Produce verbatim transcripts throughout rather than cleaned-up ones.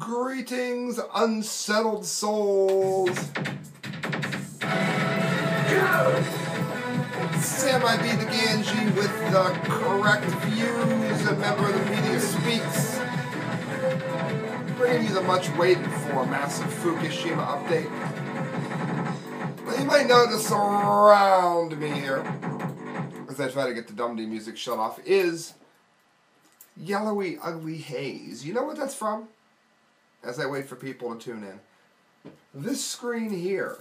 Greetings, unsettled souls! Sam I be the Gangi with the correct views, a member of The Media Speaks, bringing you the much-waited-for massive Fukushima update. Well, you might notice around me here, as I try to get the Dum-Dee music shut off, is yellowy, ugly haze. You know what that's from? As I wait for people to tune in. This screen here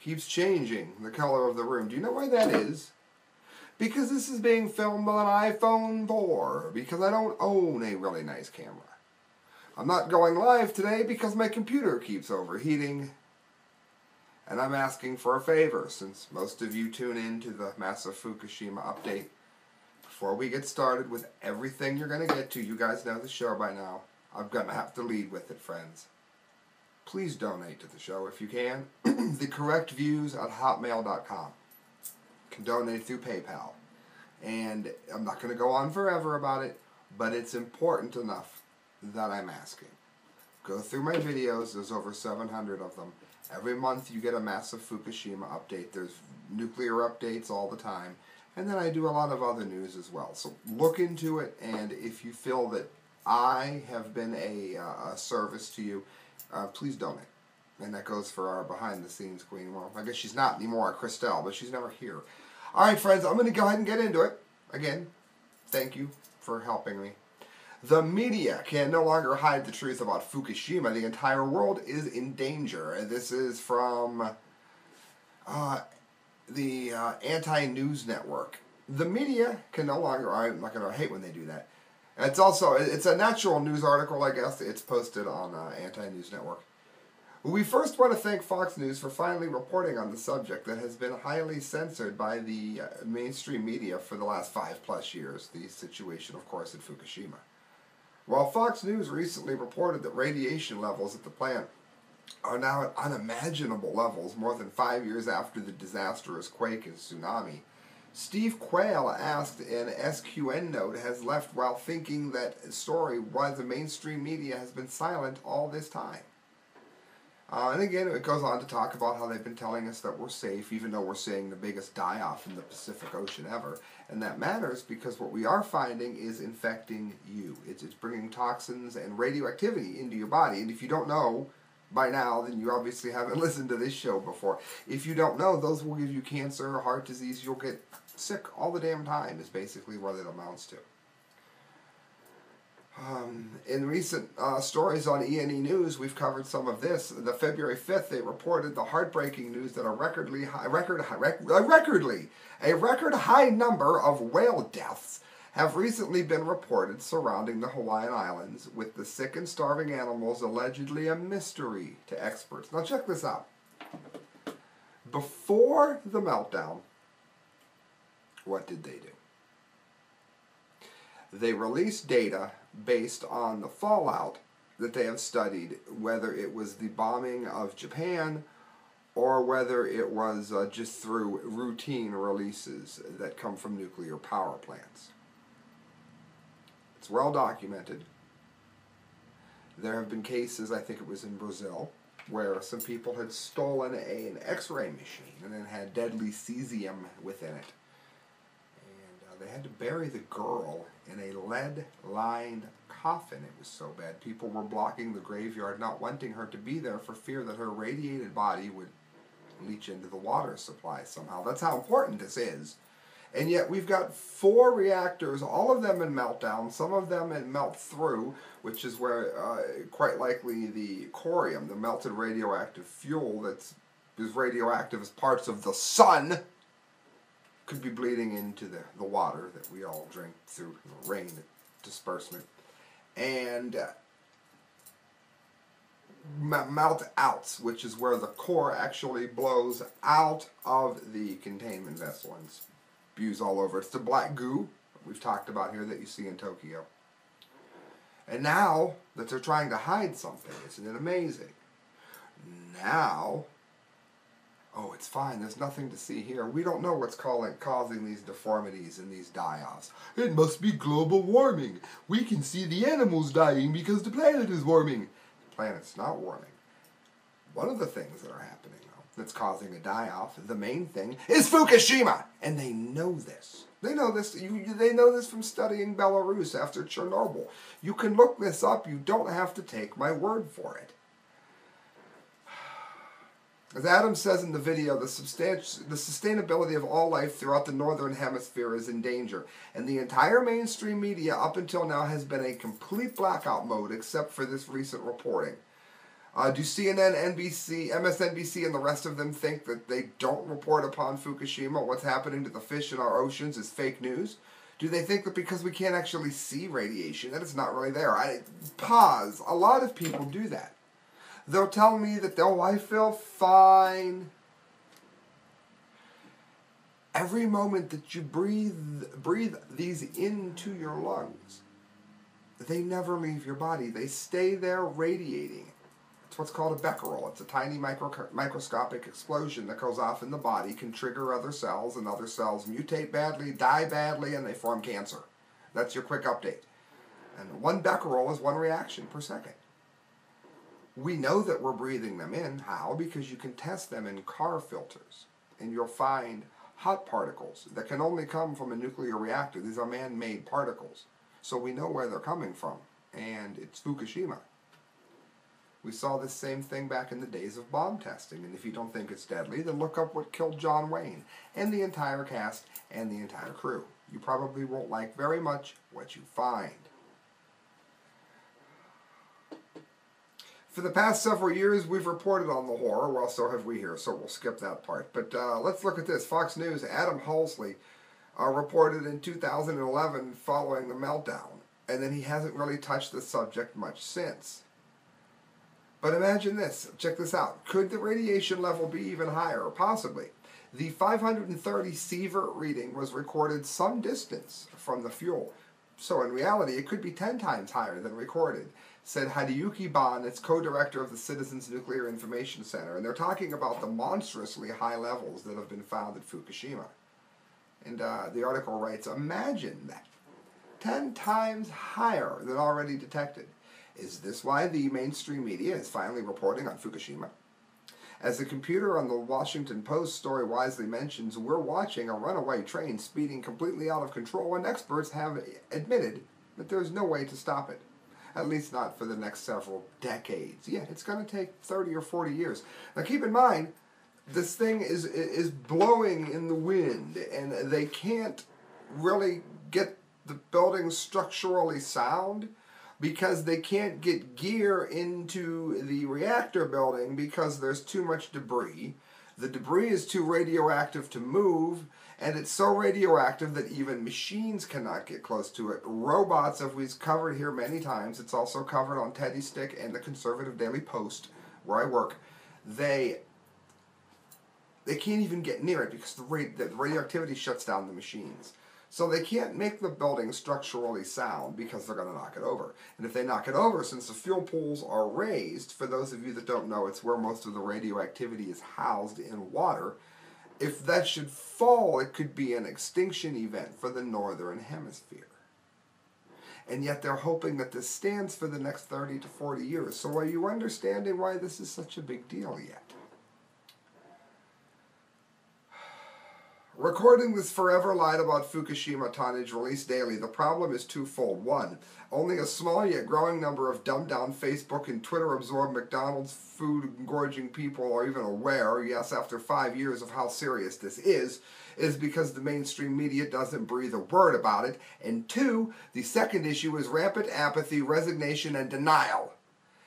keeps changing the color of the room. Do you know why that is? Because this is being filmed with an iPhone four. Because I don't own a really nice camera. I'm not going live today because my computer keeps overheating. And I'm asking for a favor, since most of you tune in to the massive Fukushima update. Before we get started with everything you're going to get to, you guys know the show by now. I'm going to have to lead with it, friends. Please donate to the show if you can. the correct views at hotmail dot com. You can donate through PayPal. And I'm not going to go on forever about it, but it's important enough that I'm asking. Go through my videos. There's over seven hundred of them. Every month you get a massive Fukushima update. There's nuclear updates all the time. And then I do a lot of other news as well. So look into it, and if you feel that I have been a, uh, a service to you, uh, please donate. And that goes for our behind-the-scenes queen. Well, I guess she's not anymore, Cristelle, but she's never here. All right, friends, I'm going to go ahead and get into it. Again, thank you for helping me. The media can no longer hide the truth about Fukushima. The entire world is in danger. This is from uh, the uh, anti-news network. The media can no longer... I'm not going to hate when they do that. It's also, it's a natural news article, I guess. It's posted on uh, Anti-News Network. We first want to thank Fox News for finally reporting on the subject that has been highly censored by the uh, mainstream media for the last five plus years, the situation, of course, at Fukushima. While Fox News recently reported that radiation levels at the plant are now at unimaginable levels more than five years after the disastrous quake and tsunami, Steve Quayle asked an S Q N note has left while thinking that story why the mainstream media has been silent all this time. Uh, and again, it goes on to talk about how they've been telling us that we're safe, even though we're seeing the biggest die-off in the Pacific Ocean ever. And that matters because what we are finding is infecting you. It's, it's bringing toxins and radioactivity into your body. And if you don't know by now, then you obviously haven't listened to this show before. If you don't know, those will give you cancer, heart disease. You'll get sick all the damn time is basically what it amounts to. Um, in recent uh, stories on E and E News, we've covered some of this. The February fifth, they reported the heartbreaking news that a recordly high, record, high, rec, uh, recordly, a record high number of whale deaths have recently been reported surrounding the Hawaiian Islands, with the sick and starving animals allegedly a mystery to experts. Now check this out. Before the meltdown, what did they do? They released data based on the fallout that they have studied, whether it was the bombing of Japan or whether it was uh, just through routine releases that come from nuclear power plants. It's well documented. There have been cases, I think it was in Brazil, where some people had stolen a, an x-ray machine and then had deadly cesium within it. And uh, they had to bury the girl in a lead-lined coffin. It was so bad. People were blocking the graveyard, not wanting her to be there for fear that her radiated body would leach into the water supply somehow. That's how important this is. And yet we've got four reactors, all of them in meltdown, some of them in melt-through, which is where uh, quite likely the corium, the melted radioactive fuel that's as radioactive as parts of the sun, could be bleeding into the, the water that we all drink through rain disbursement. And uh, melt-outs, which is where the core actually blows out of the containment vessel and views all over. It's the black goo we've talked about here that you see in Tokyo. And now that they're trying to hide something, isn't it amazing? Now, oh, it's fine. There's nothing to see here. We don't know what's calling, causing these deformities and these die-offs. It must be global warming. We can see the animals dying because the planet is warming. planet's not warming. One of the things that are happening, though, that's causing a die-off, the main thing, is Fukushima! And they know this. They know this. You, they know this from studying Belarus after Chernobyl. You can look this up. You don't have to take my word for it. As Adam says in the video, the, the sustainability of all life throughout the Northern Hemisphere is in danger, and the entire mainstream media up until now has been a complete blackout mode except for this recent reporting. Uh, do C N N, N B C, M S N B C, and the rest of them think that they don't report upon Fukushima? What's happening to the fish in our oceans is fake news? Do they think that because we can't actually see radiation, that it's not really there? I, pause. A lot of people do that. They'll tell me that, oh, I feel fine. Every moment that you breathe, breathe these into your lungs, they never leave your body. They stay there radiating. It's what's called a becquerel. It's a tiny micro microscopic explosion that goes off in the body, can trigger other cells, and other cells mutate badly, die badly, and they form cancer. That's your quick update. And one becquerel is one reaction per second. We know that we're breathing them in. How? Because you can test them in car filters, and you'll find hot particles that can only come from a nuclear reactor. These are man-made particles. So we know where they're coming from, and it's Fukushima. We saw this same thing back in the days of bomb testing, and if you don't think it's deadly, then look up what killed John Wayne, and the entire cast, and the entire crew. You probably won't like very much what you find. For the past several years, we've reported on the horror. Well, so have we here, so we'll skip that part. But uh, let's look at this. Fox News, Adam Halsley uh, reported in two thousand eleven following the meltdown, and then he hasn't really touched the subject much since. But imagine this. Check this out. Could the radiation level be even higher? Possibly. The five hundred thirty sievert reading was recorded some distance from the fuel. So in reality, it could be ten times higher than recorded, said Hideyuki Ban, its co-director of the Citizens Nuclear Information Center. And they're talking about the monstrously high levels that have been found at Fukushima. And uh, the article writes, imagine that. ten times higher than already detected. Is this why the mainstream media is finally reporting on Fukushima? As the computer on the Washington Post story wisely mentions, we're watching a runaway train speeding completely out of control, and experts have admitted that there's no way to stop it. At least not for the next several decades. Yeah, it's going to take thirty or forty years. Now keep in mind, this thing is, is blowing in the wind, and they can't really get the building structurally sound, because they can't get gear into the reactor building because there's too much debris. The debris is too radioactive to move, and it's so radioactive that even machines cannot get close to it. Robots, as we've covered here many times, it's also covered on Teddy Stick and the Conservative Daily Post, where I work, they they can't even get near it because the, radi the radioactivity shuts down the machines. So they can't make the building structurally sound because they're going to knock it over. And if they knock it over, since the fuel pools are raised, for those of you that don't know, it's where most of the radioactivity is housed in water. If that should fall, it could be an extinction event for the Northern Hemisphere. And yet they're hoping that this stands for the next thirty to forty years. So are you understanding why this is such a big deal yet? Recording this forever lied about Fukushima tonnage released daily. The problem is twofold. One, only a small yet growing number of dumbed-down Facebook and Twitter-absorbed McDonald's food-gorging people are even aware, yes, after five years of how serious this is, is because the mainstream media doesn't breathe a word about it. And two, the second issue is rampant apathy, resignation, and denial.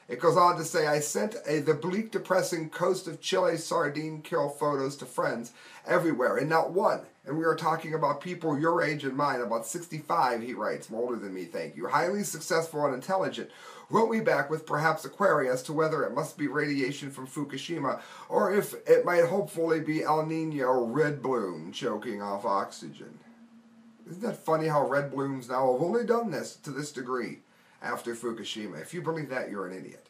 It goes on to say, I sent a, the bleak, depressing coast of Chile sardine kill photos to friends everywhere, and not one. And we are talking about people your age and mine, about sixty-five, he writes, older than me, thank you, highly successful and intelligent, wrote me back with perhaps a query as to whether it must be radiation from Fukushima, or if it might hopefully be El Niño red bloom choking off oxygen. Isn't that funny how red blooms now have only done this to this degree? After Fukushima. If you believe that, you're an idiot.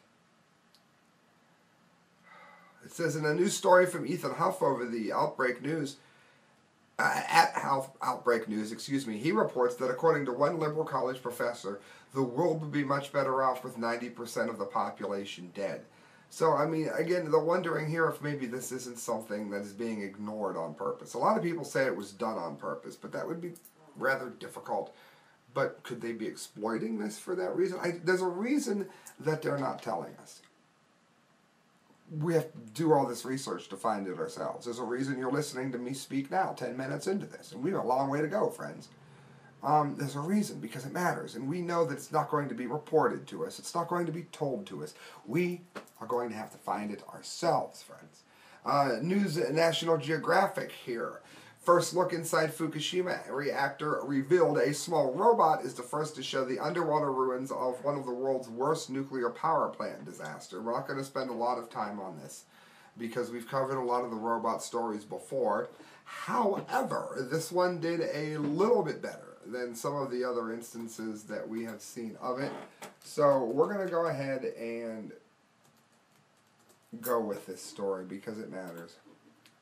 It says in a new story from Ethan Huff over the Outbreak News, uh, at Out Outbreak News, excuse me, he reports that according to one liberal college professor, the world would be much better off with ninety percent of the population dead. So, I mean, again, the wondering here if maybe this isn't something that is being ignored on purpose. A lot of people say it was done on purpose, but that would be rather difficult. But could they be exploiting this for that reason? I, there's a reason that they're not telling us. We have to do all this research to find it ourselves. There's a reason you're listening to me speak now, ten minutes into this. And we have a long way to go, friends. Um, there's a reason, because it matters. And we know that it's not going to be reported to us. It's not going to be told to us. We are going to have to find it ourselves, friends. Uh, News National Geographic here. First look inside Fukushima reactor revealed a small robot is the first to show the underwater ruins of one of the world's worst nuclear power plant disaster. We're not going to spend a lot of time on this because we've covered a lot of the robot stories before. However, this one did a little bit better than some of the other instances that we have seen of it. So we're going to go ahead and go with this story because it matters.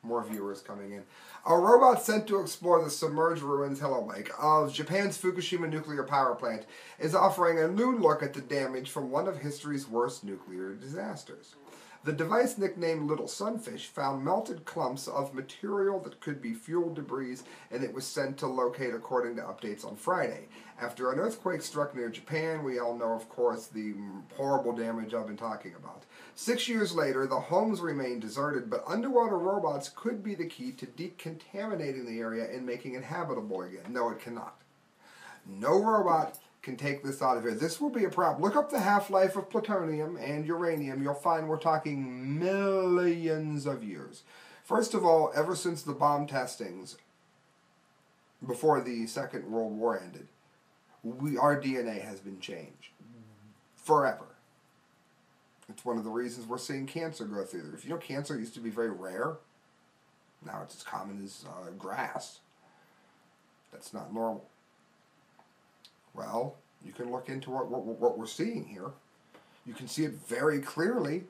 More viewers coming in. A robot sent to explore the submerged ruins, Hello Lake, of Japan's Fukushima nuclear power plant is offering a new look at the damage from one of history's worst nuclear disasters. The device, nicknamed Little Sunfish, found melted clumps of material that could be fuel debris, and it was sent to locate, according to updates on Friday. After an earthquake struck near Japan, we all know, of course, the horrible damage I've been talking about. Six years later, the homes remain deserted, but underwater robots could be the key to decontaminating the area and making it habitable again. No, it cannot. No robot can take this out of here. This will be a problem. Look up the half-life of plutonium and uranium. You'll find we're talking millions of years. First of all, ever since the bomb testings before the Second World War ended, we, our D N A has been changed forever. It's one of the reasons we're seeing cancer go through there. If you know, cancer used to be very rare. Now it's as common as uh, grass. That's not normal. Well, you can look into what, what, what we're seeing here. You can see it very clearly.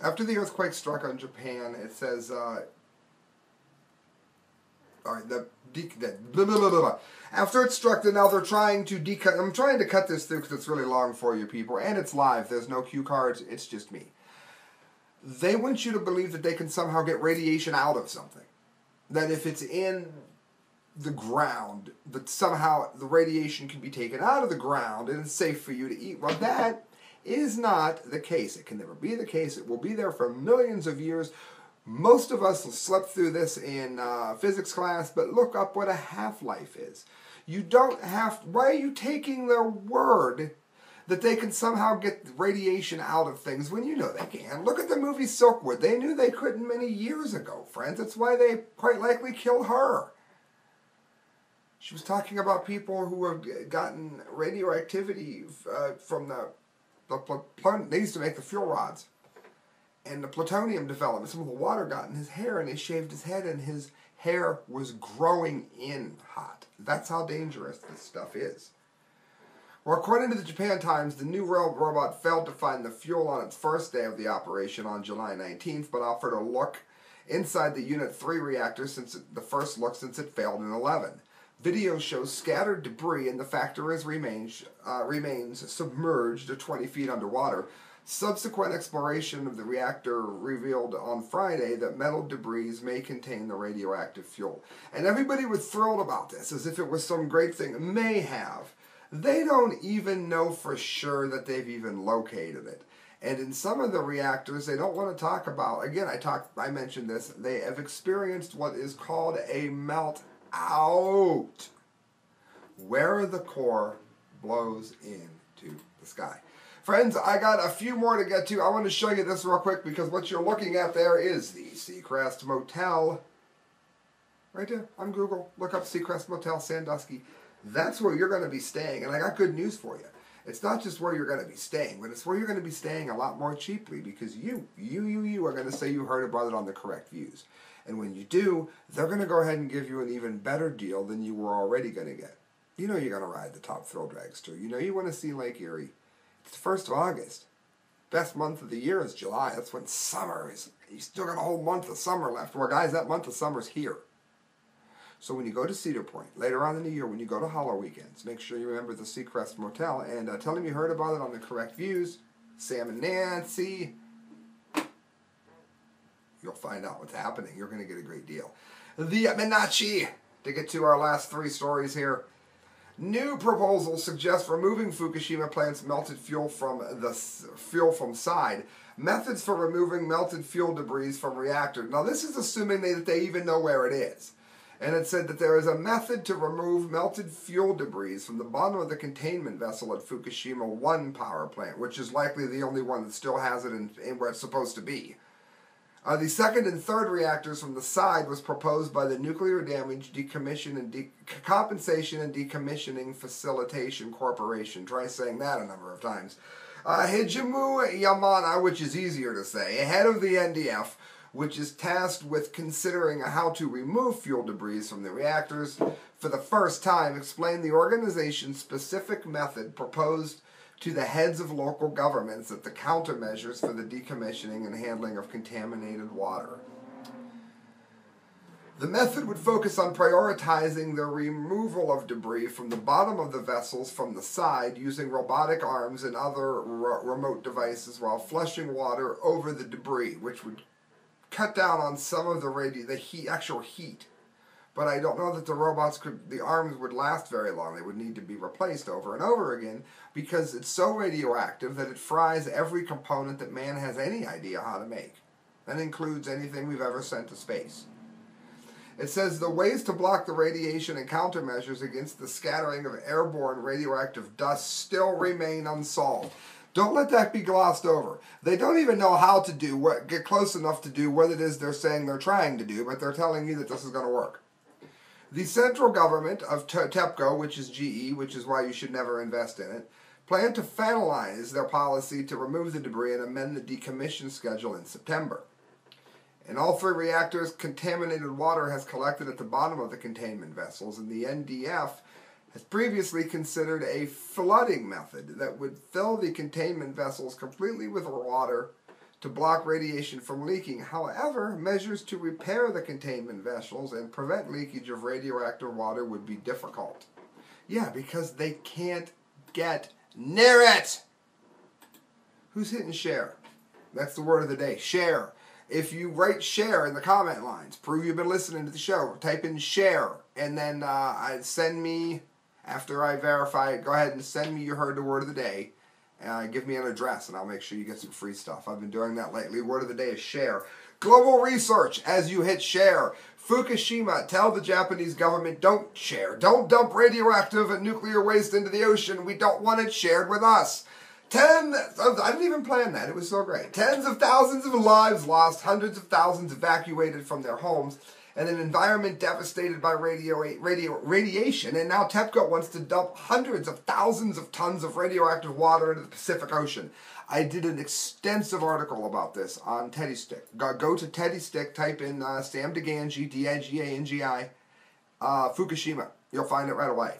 After the earthquake struck on Japan, it says, uh, all right, the, de the blah, blah, blah, blah. After it struck, now they're trying to decut. I'm trying to cut this through because it's really long for you people, and it's live. There's no cue cards. It's just me. They want you to believe that they can somehow get radiation out of something. That if it's in the ground, that somehow the radiation can be taken out of the ground and it's safe for you to eat. Well, that is not the case. It can never be the case. It will be there for millions of years. Most of us slept through this in uh, physics class, but look up what a half-life is. You don't have... Why are you taking their word that they can somehow get radiation out of things when you know they can? Look at the movie Silkwood. They knew they couldn't many years ago, friends. That's why they quite likely killed her. She was talking about people who have gotten radioactivity uh, from the... the plutonium. They used to make the fuel rods. And the plutonium developed. Some of the water got in his hair and they shaved his head and his hair was growing in hot. That's how dangerous this stuff is. Well, according to the Japan Times, the new rail robot failed to find the fuel on its first day of the operation on July nineteenth, but offered a look inside the Unit three reactor since it, the first look since it failed in eleven. Video shows scattered debris and the factory's remains, uh, remains submerged to twenty feet underwater. Subsequent exploration of the reactor revealed on Friday that metal debris may contain the radioactive fuel. And everybody was thrilled about this, as if it was some great thing. May have. They don't even know for sure that they've even located it. And in some of the reactors, they don't want to talk about, again, I talked, I mentioned this, they have experienced what is called a melt out, where the core blows into the sky. Friends, I got a few more to get to. I want to show you this real quick because what you're looking at there is the Seacrest Motel. Right there on Google. Look up Seacrest Motel Sandusky. That's where you're going to be staying, and I got good news for you. It's not just where you're going to be staying, but it's where you're going to be staying a lot more cheaply because you, you, you, you are going to say you heard about it on The Correct Views. And when you do, they're going to go ahead and give you an even better deal than you were already going to get. You know you're going to ride the top thrill dragster. You know you want to see Lake Erie. It's the first of August. best month of the year is July. That's when summer is. You still got a whole month of summer left. Well, guys, that month of summer's here. So when you go to Cedar Point, later on in the year, when you go to Hollow Weekends, make sure you remember the Seacrest Motel, and uh, tell them you heard about it on The Correct Views, Sam and Nancy. You'll find out what's happening. You're going to get a great deal. The Minachi, to get to our last three stories here. New proposal suggests removing Fukushima plant's melted fuel from the fuel from side. Methods for removing melted fuel debris from reactors. Now, this is assuming that they even know where it is. And it said that there is a method to remove melted fuel debris from the bottom of the containment vessel at Fukushima one power plant, which is likely the only one that still has it in, in where it's supposed to be. Uh, the second and third reactors from the side was proposed by the Nuclear Damage Decommission and De Compensation and Decommissioning Facilitation Corporation. Try saying that a number of times. Uh, Hijimu Yamana, which is easier to say, head of the N D F, which is tasked with considering how to remove fuel debris from the reactors, for the first time explained the organization's specific method proposed to the heads of local governments at the countermeasures for the decommissioning and handling of contaminated water. The method would focus on prioritizing the removal of debris from the bottom of the vessels from the side using robotic arms and other re- remote devices while flushing water over the debris, which would cut down on some of the radi- the heat, actual heat. But I don't know that the robots could, the arms would last very long. They would need to be replaced over and over again because it's so radioactive that it fries every component that man has any idea how to make. That includes anything we've ever sent to space. It says the ways to block the radiation and countermeasures against the scattering of airborne radioactive dust still remain unsolved. Don't let that be glossed over. They don't even know how to do what, get close enough to do what it is they're saying they're trying to do, but they're telling you that this is going to work. The central government of TEPCO, which is G E, which is why you should never invest in it, plan to finalize their policy to remove the debris and amend the decommission schedule in September. In all three reactors, contaminated water has collected at the bottom of the containment vessels, and the N D F has previously considered a flooding method that would fill the containment vessels completely with water to block radiation from leaking. However, measures to repair the containment vessels and prevent leakage of radioactive water would be difficult. Yeah, because they can't get near it! Who's hitting share? That's the word of the day, share. If you write share in the comment lines, prove you've been listening to the show, type in share, and then uh, send me... After I verify it, go ahead and send me you heard the word of the day. Uh, give me an address and I'll make sure you get some free stuff. I've been doing that lately. Word of the day is share. Global research as you hit share. Fukushima, tell the Japanese government don't share. Don't dump radioactive and nuclear waste into the ocean. We don't want it shared with us. Ten, I didn't even plan that. It was so great. Tens of thousands of lives lost. Hundreds of thousands evacuated from their homes. And an environment devastated by radio, radio, radiation, and now TEPCO wants to dump hundreds of thousands of tons of radioactive water into the Pacific Ocean. I did an extensive article about this on Teddy Stick. Go, go to Teddy Stick, type in uh, Sam Di Gangi, D I G A N G I, uh, Fukushima. You'll find it right away.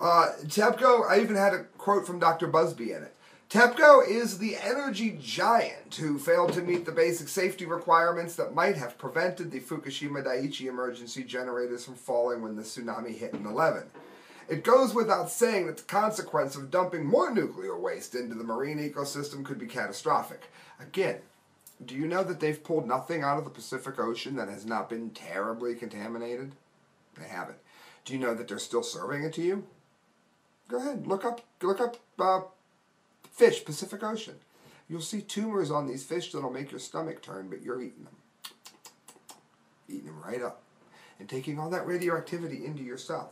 Uh, TEPCO, I even had a quote from Doctor Busby in it. TEPCO is the energy giant who failed to meet the basic safety requirements that might have prevented the Fukushima Daiichi emergency generators from falling when the tsunami hit in eleven. It goes without saying that the consequence of dumping more nuclear waste into the marine ecosystem could be catastrophic. Again, do you know that they've pulled nothing out of the Pacific Ocean that has not been terribly contaminated? They haven't. Do you know that they're still serving it to you? Go ahead, look up, look up, uh, fish, Pacific Ocean. You'll see tumors on these fish that'll make your stomach turn, but you're eating them. Eating them right up. And taking all that radioactivity into yourself.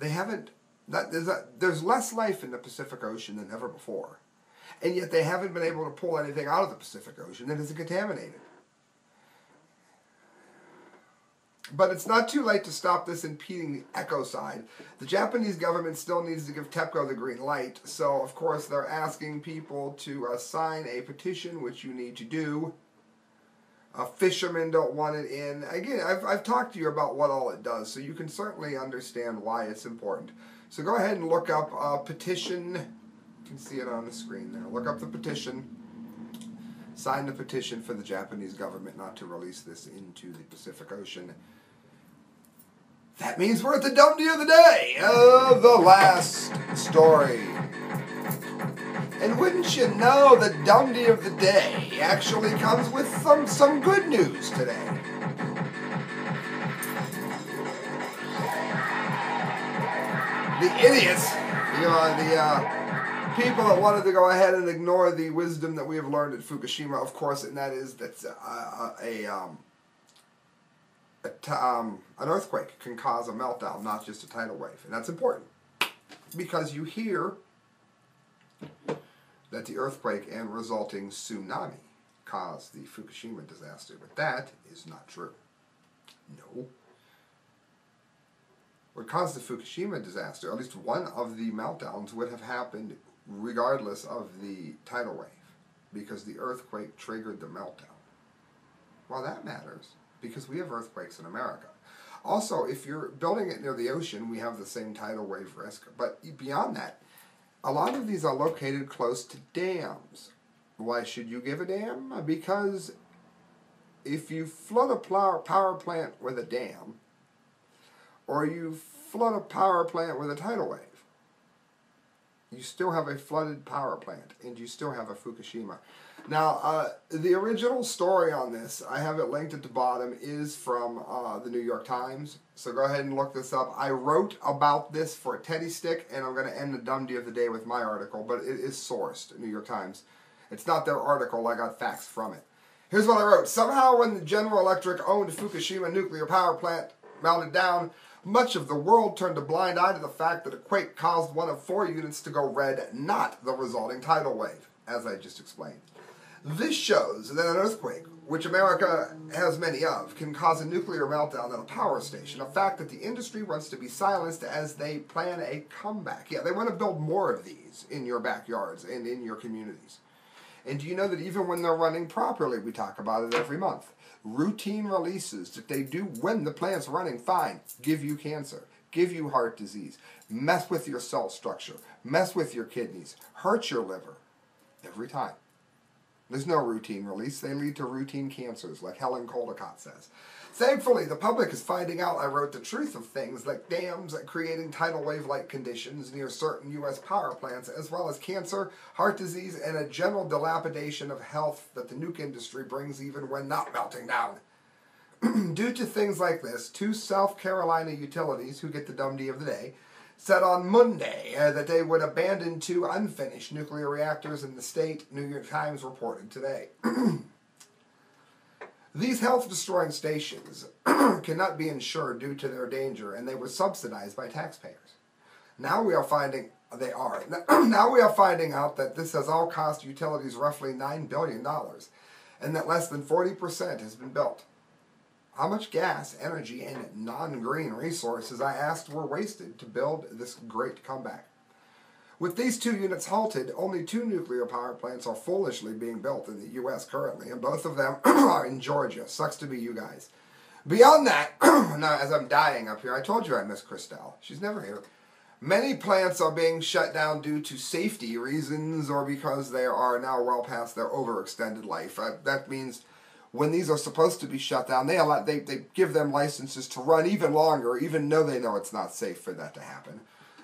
They haven't, that, there's, a, there's less life in the Pacific Ocean than ever before. And yet they haven't been able to pull anything out of the Pacific Ocean that isn't contaminated. But it's not too late to stop this impeding the ecocide. The Japanese government still needs to give TEPCO the green light, so of course they're asking people to uh, sign a petition, which you need to do. Uh, fishermen don't want it in. Again, I've, I've talked to you about what all it does, so you can certainly understand why it's important. So go ahead and look up uh, petition You can see it on the screen there. Look up the petition. Sign the petition for the Japanese government not to release this into the Pacific Ocean. That means we're at the Dumdy of the Day, uh, the last story. And wouldn't you know, the Dumdy of the Day actually comes with some, some good news today. The idiots, you know, the uh, people that wanted to go ahead and ignore the wisdom that we have learned at Fukushima, of course, and that is that uh, a... a um, A um, an earthquake can cause a meltdown, not just a tidal wave. And that's important because you hear that the earthquake and resulting tsunami caused the Fukushima disaster. But that is not true. No. What caused the Fukushima disaster, at least one of the meltdowns, would have happened regardless of the tidal wave because the earthquake triggered the meltdown. Well, that matters, because we have earthquakes in America. Also, if you're building it near the ocean, we have the same tidal wave risk. But beyond that, a lot of these are located close to dams. Why should you give a damn? Because if you flood a power plant with a dam, or you flood a power plant with a tidal wave, you still have a flooded power plant, and you still have a Fukushima. Now, uh, the original story on this, I have it linked at the bottom, is from uh, the New York Times. So go ahead and look this up. I wrote about this for Teddy Stick, and I'm going to end the Dumdy of the Day with my article, but it is sourced, New York Times. It's not their article. I got facts from it. Here's what I wrote. Somehow when the General Electric owned Fukushima nuclear power plant melted down, much of the world turned a blind eye to the fact that a quake caused one of four units to go red, not the resulting tidal wave, as I just explained. This shows that an earthquake, which America has many of, can cause a nuclear meltdown at a power station, a fact that the industry wants to be silenced as they plan a comeback. Yeah, they want to build more of these in your backyards and in your communities. And do you know that even when they're running properly, we talk about it every month, routine releases that they do when the plant's running fine give you cancer, give you heart disease, mess with your cell structure, mess with your kidneys, hurt your liver, every time. There's no routine release. They lead to routine cancers, like Helen Caldicott says. Thankfully, the public is finding out I wrote the truth of things like dams creating tidal wave-like conditions near certain U S power plants, as well as cancer, heart disease, and a general dilapidation of health that the nuke industry brings even when not melting down. Due to things like this, two South Carolina utilities, who get the Dumdy of the Day, said on Monday uh, that they would abandon two unfinished nuclear reactors in the state, New York Times reported today. These health-destroying stations cannot be insured due to their danger, and they were subsidized by taxpayers. Now we are finding they are. Now we are finding out that this has all cost utilities roughly nine billion dollars, and that less than forty percent has been built. How much gas, energy, and non-green resources, I asked, were wasted to build this great comeback? With these two units halted, only two nuclear power plants are foolishly being built in the U S currently, and both of them are in Georgia. Sucks to be you guys. Beyond that, now as I'm dying up here, I told you I miss Cristelle. She's never here. Many plants are being shut down due to safety reasons or because they are now well past their overextended life. Uh, that means... when these are supposed to be shut down, they, allow, they, they give them licenses to run even longer, even though they know it's not safe for that to happen.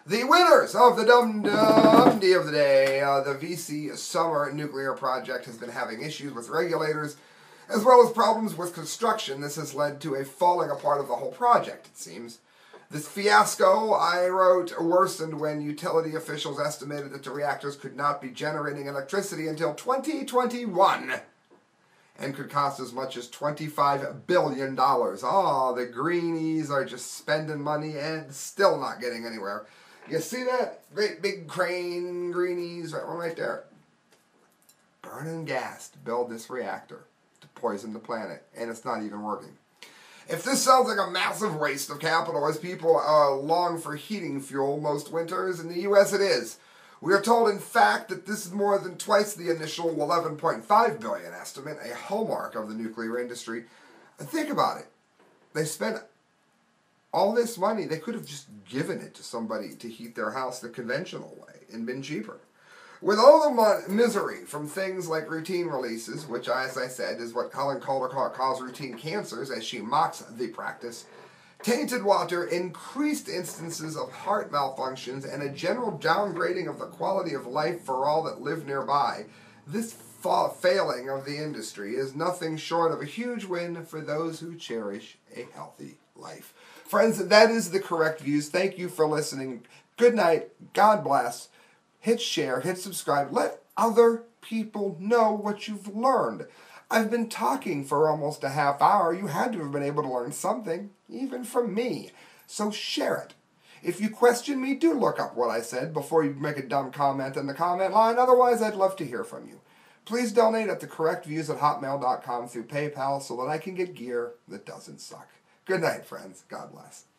The winners of the Dumdy of the Day, uh, the V C Summer Nuclear Project has been having issues with regulators, as well as problems with construction. This has led to a falling apart of the whole project, it seems. This fiasco, I wrote, worsened when utility officials estimated that the reactors could not be generating electricity until twenty twenty-one. And could cost as much as twenty-five billion dollars. Oh, the greenies are just spending money and still not getting anywhere. You see that? Great big crane greenies, right one right there. Burning gas to build this reactor to poison the planet, and it's not even working. If this sounds like a massive waste of capital as people uh, long for heating fuel most winters, in the U S it is. We are told, in fact, that this is more than twice the initial eleven point five billion dollars estimate, a hallmark of the nuclear industry. Think about it. They spent all this money. They could have just given it to somebody to heat their house the conventional way and been cheaper. With all the mo misery from things like routine releases, which, as I said, is what Colin Caldicott calls routine cancers as she mocks the practice, tainted water, increased instances of heart malfunctions, and a general downgrading of the quality of life for all that live nearby, this fa failing of the industry is nothing short of a huge win for those who cherish a healthy life. Friends, that is The Correct Views. Thank you for listening. Good night. God bless. Hit share. Hit subscribe. Let other people know what you've learned. I've been talking for almost a half hour. You had to have been able to learn something, even from me. So share it. If you question me, do look up what I said before you make a dumb comment in the comment line. Otherwise, I'd love to hear from you. Please donate at the correct views at hotmail dot com through PayPal so that I can get gear that doesn't suck. Good night, friends. God bless.